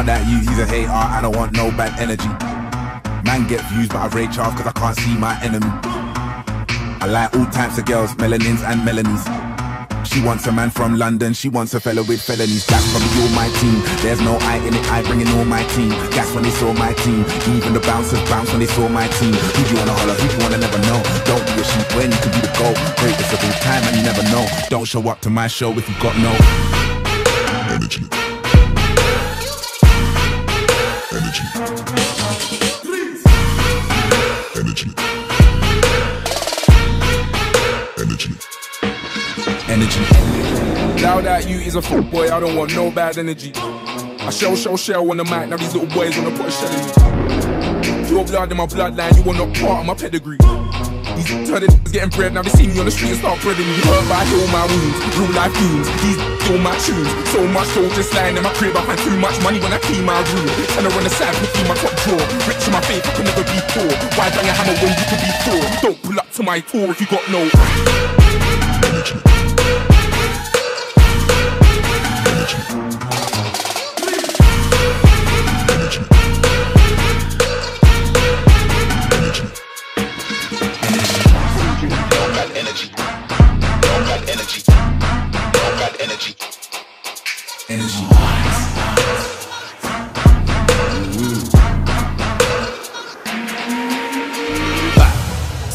Now that he's a hater, I don't want no bad energy. Man get views, but I rage off cause I can't see my enemy. I like all types of girls, melanins and melanies. She wants a man from London, she wants a fella with felonies. That's from you, my team. There's no I in it, I bring in all my team. That's when they saw my team. Even the bouncers bounce when they saw my team. Who do you wanna holler, who do you wanna never know? Don't be a sheep when you can be the goal. Greatest of all time and you never know. Don't show up to my show if you got no energy. Energy. Now that you is a fuck boy, I don't want no bad energy. I shell on the mic, now these little boys wanna put a shell in me. Your blood in my bloodline, you are not part of my pedigree. These turdids getting bread, now they see me on the street and start breading me. Hurt by heal my wounds, real life wounds, these kill my tunes. So much soul just lying in my crib, I find too much money when I clean my room. Turn around the side, put through my top drawer. Rich in my faith, I can never be poor. Why bang a hammer when you can be poor? Don't pull up to my tour if you got no energy.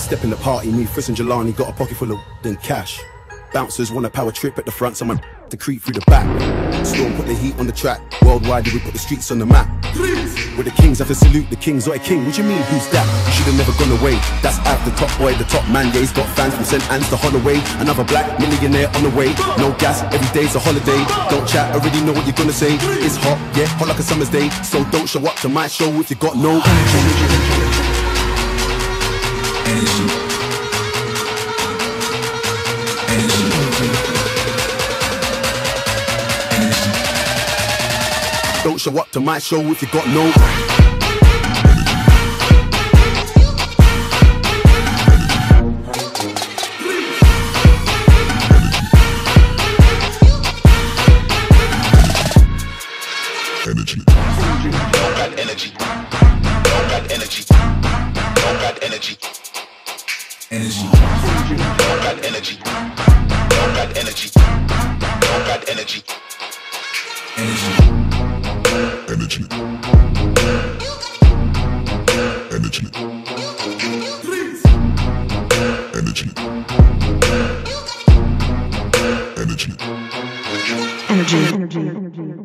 Step in the party, me, Friss and Jelani, got a pocket full of then cash. Bouncers want a power trip at the front, someone to creep through the back. Storm put the heat on the track, worldwide we put the streets on the map. We're the kings, have to salute the kings, or a king, what you mean who's that? You should have never gone away, that's out the top boy, the top man, yeah, he's got fans from St. Ann's to Holloway, another black millionaire on the way. No gas, every day's a holiday, don't chat, already know what you're gonna say. It's hot, yeah, hot like a summer's day, so don't show up to my show if you got no energy. Don't show up to my show if you got no energy. Don't got energy. Don't got energy. Don't got energy. Energy. Don't got energy. Don't got energy. Don't got energy. Energy. Energy. Energy. Energy. Energy. Energy. Energy.